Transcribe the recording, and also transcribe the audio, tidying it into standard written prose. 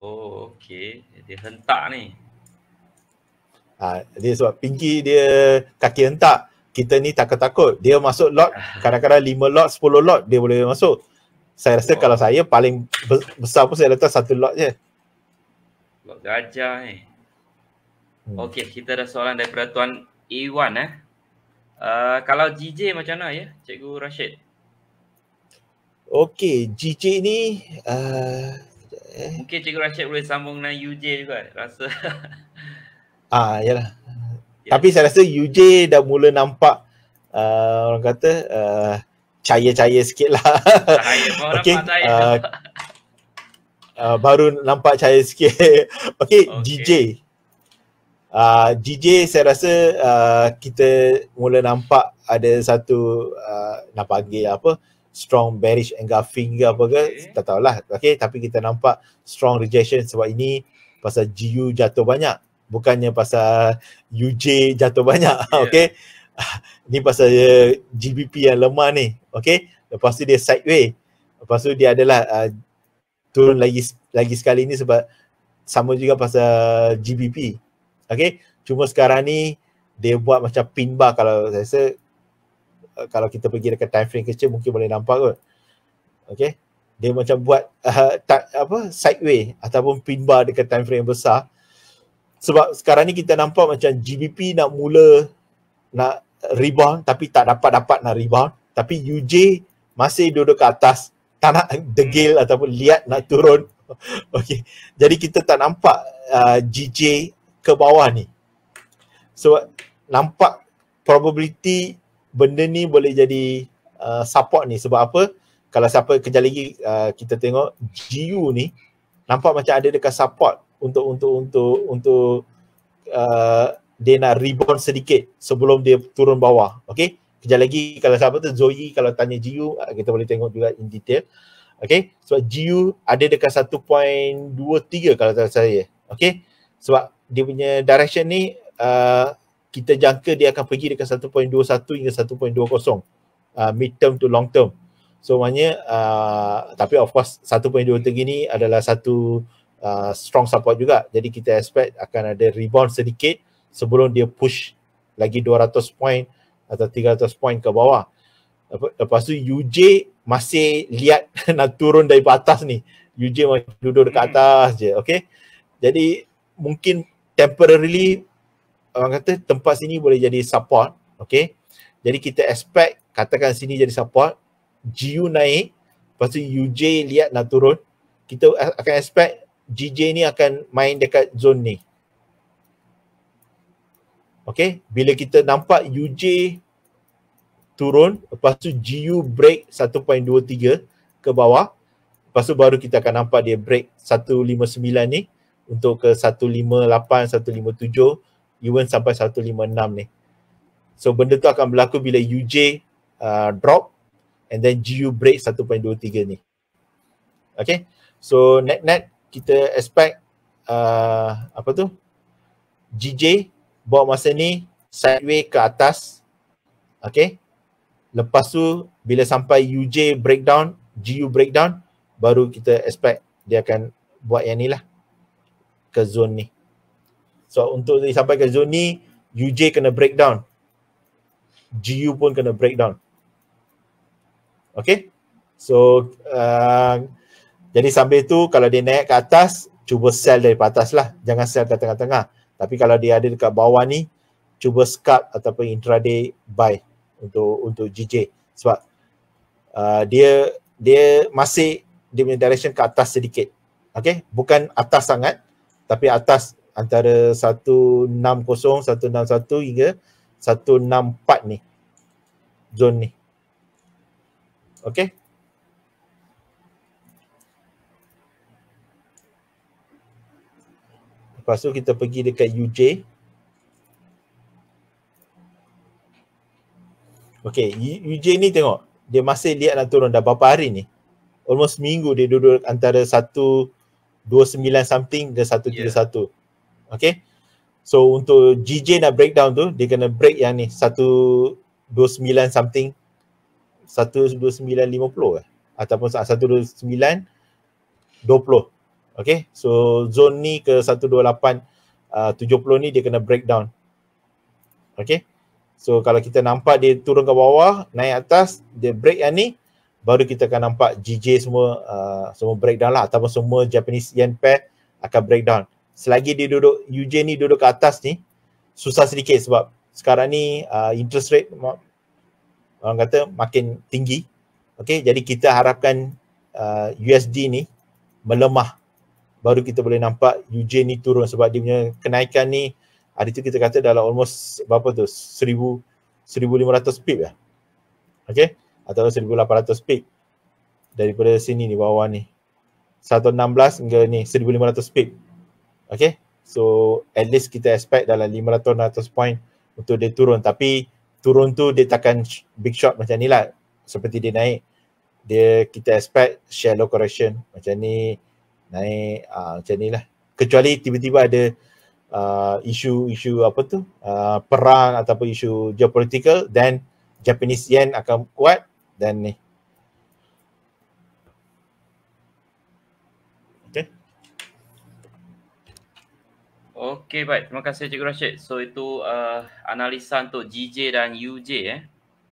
Oh, okey. Dia hentak ni. Dia sebab pinky dia kaki hentak. Kita ni takut-takut. Dia masuk lot, kadang-kadang 5 lot, 10 lot dia boleh masuk. Saya rasa kalau saya paling besar pun saya letak 1 lot je. Lot gajah ni. Okey, kita ada soalan daripada Tuan Iwan. Kalau GJ macam mana ya, Cikgu Rashid? Okey, GJ ni... mungkin Cikgu Rashid boleh sambung dengan UJ juga rasa. Yalah. Yeah. Tapi saya rasa UJ dah mula nampak orang kata cahaya-cahaya sikit lah. Okay. Baru nampak cahaya sikit. Okay, okay. GJ. GJ saya rasa kita mula nampak ada satu nak panggil apa, strong bearish engulfing ke apa ke, tak tahulah. Okay, tapi kita nampak strong rejection sebab ini pasal GU jatuh banyak, bukannya pasal UJ jatuh banyak. Yeah. Okay, ni pasal GBP yang lemah ni. Okay, lepas tu dia sideways, lepas tu dia adalah turun lagi sekali ni sebab sama juga pasal GBP. Okay, cuma sekarang ni dia buat macam pin bar. Kalau saya rasa kalau kita pergi dekat time frame kecil mungkin boleh nampak kot. Okay, dia macam buat sideways ataupun pin bar dekat time frame besar. Sebab sekarang ni kita nampak macam GBP nak mula nak rebound tapi tak dapat nak rebound, tapi UJ masih duduk ke atas, tak nak degil ataupun liat nak turun. Okay, jadi kita tak nampak GJ ke bawah ni. So nampak probability benda ni boleh jadi support ni. Sebab apa? Kalau siapa kejap lagi kita tengok GU ni nampak macam ada dekat support untuk dia nak rebound sedikit sebelum dia turun bawah. Okey, kejap lagi kalau siapa tu Zoe kalau tanya GU kita boleh tengok juga in detail. Okey, sebab GU ada dekat 1.23 kalau tak saya. Okey, sebab dia punya direction ni kita jangka dia akan pergi dekat 1.21 hingga 1.20 mid term to long term. So maknanya tapi of course 1.23 ni adalah satu strong support juga. Jadi kita expect akan ada rebound sedikit sebelum dia push lagi 200 point atau 300 point ke bawah. Lepas tu UJ masih lihat nak turun dari atas ni. UJ masih duduk dekat atas je. Okay, jadi mungkin temporarily orang kata tempat sini boleh jadi support. Okay, jadi kita expect katakan sini jadi support, GU naik, lepas tu UJ lihat nak turun, kita akan expect GJ ni akan main dekat zone ni. Okay, bila kita nampak UJ turun, lepas tu GU break 1.23 ke bawah, lepas tu baru kita akan nampak dia break 159 ni untuk ke 158, 157 even sampai 156 ni. So benda tu akan berlaku bila UJ drop and then GU break 1.23 ni. Okay, so net-net kita expect GJ bawa masa ni sideways ke atas. Okay, lepas tu bila sampai UJ breakdown, GU breakdown, baru kita expect dia akan buat yang ni lah ke zone ni. So untuk sampai ke zone ni, UJ kena breakdown, GU pun kena breakdown. Okay, so jadi sambil tu kalau dia naik ke atas, cuba sell dari atas lah, jangan sell ke tengah-tengah. Tapi kalau dia ada dekat bawah ni, cuba scalp ataupun intraday buy untuk GJ. Sebab dia masih dia punya direction ke atas sedikit. Okay, bukan atas sangat tapi atas antara 160, 161 hingga 164 ni, zone ni. Okay, lepas tu kita pergi dekat UJ. Okay, UJ ni tengok, dia masih lihat nak turun dah berapa hari ni, almost minggu dia duduk antara 129 something ke 131. Yeah. Okay, so untuk GJ nak breakdown tu, dia kena break yang ni 129 something, 129.50 ataupun 129.20. Okay, so zone ni ke 128.70 ni dia kena breakdown. Okay, so kalau kita nampak dia turun ke bawah, naik atas, dia break yang ni, baru kita akan nampak GJ semua semua breakdown lah, ataupun semua Japanese yen pair akan breakdown. Selagi dia duduk, UJ ni duduk ke atas ni, susah sedikit sebab sekarang ni interest rate orang kata makin tinggi. Okay, jadi kita harapkan USD ni melemah, baru kita boleh nampak UJ ni turun, sebab dia punya kenaikan ni hari tu kita kata dalam almost berapa tu, 1,500 pip lah. Okay, atau 1,800 pip daripada sini ni bawah ni 116 hingga ni 1,500 pip. Okay, so at least kita expect dalam 500-600 point untuk dia turun, tapi turun tu dia takkan big shot macam ni lah. Seperti dia naik, dia kita expect shallow correction macam ni, naik macam ni lah, kecuali tiba-tiba ada isu-isu apa tu, perang ataupun isu geopolitical, then Japanese yen akan kuat dan ni. Okay. Okay, baik. Terima kasih Cikgu Rashid. So itu analisa untuk GJ dan UJ.